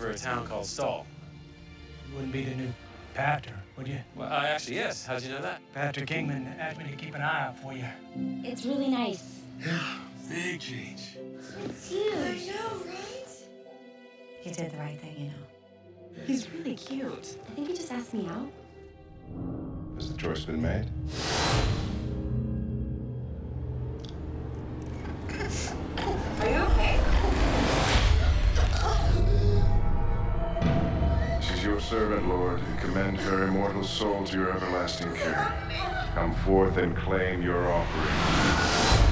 looking for a town called Stull. You wouldn't be the new Patrick, would you? Well, actually, yes. How'd you know that? Patrick Kingman asked me to keep an eye out for you. It's really nice. Yeah, big change. It's huge. I know, right? You did the right thing, you know. He's really cute. I think he just asked me out. Has the choice been made? Are you okay? She's your servant, Lord, and commend her immortal soul to your everlasting care. Come forth and claim your offering.